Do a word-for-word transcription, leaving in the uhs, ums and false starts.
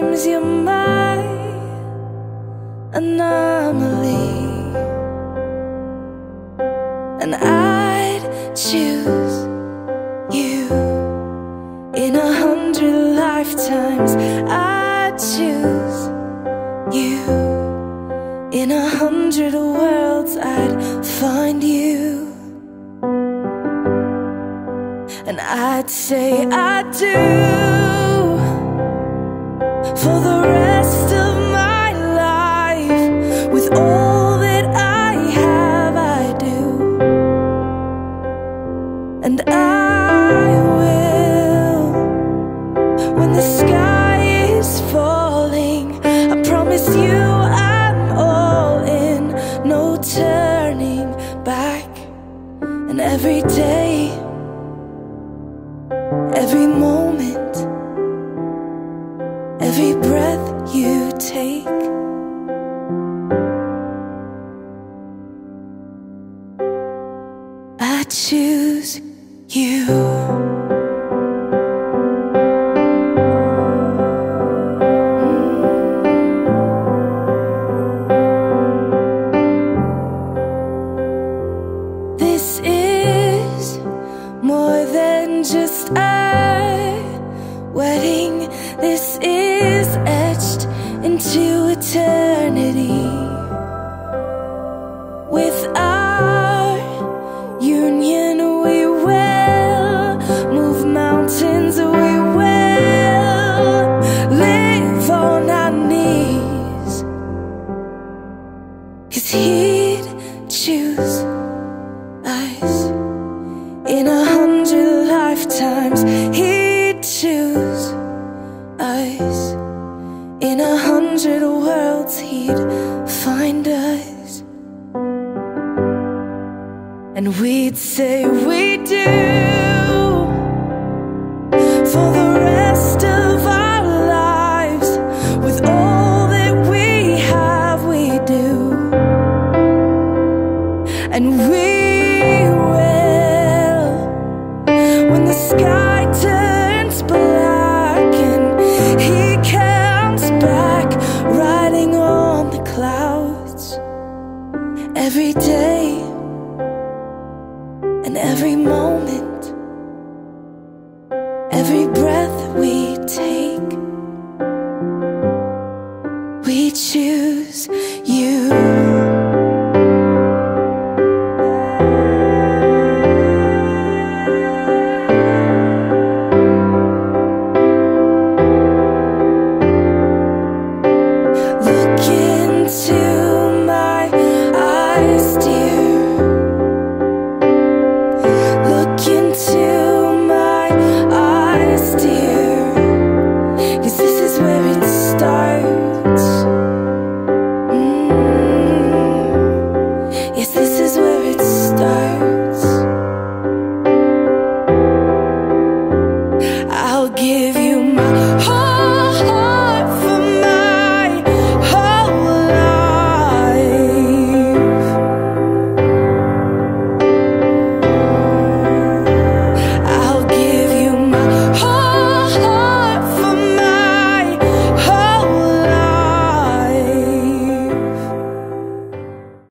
times you're my anomaly, and I'd choose you in a hundred lifetimes. I'd choose you in a hundred worlds. I'd find you, and I'd say I do. For the rest of my life, with all that I have, I do, and I will. When the sky is falling, I promise you I'm all in, no turning back. And every day, every moment, every breath you take, I choose you. And we'd say we do for the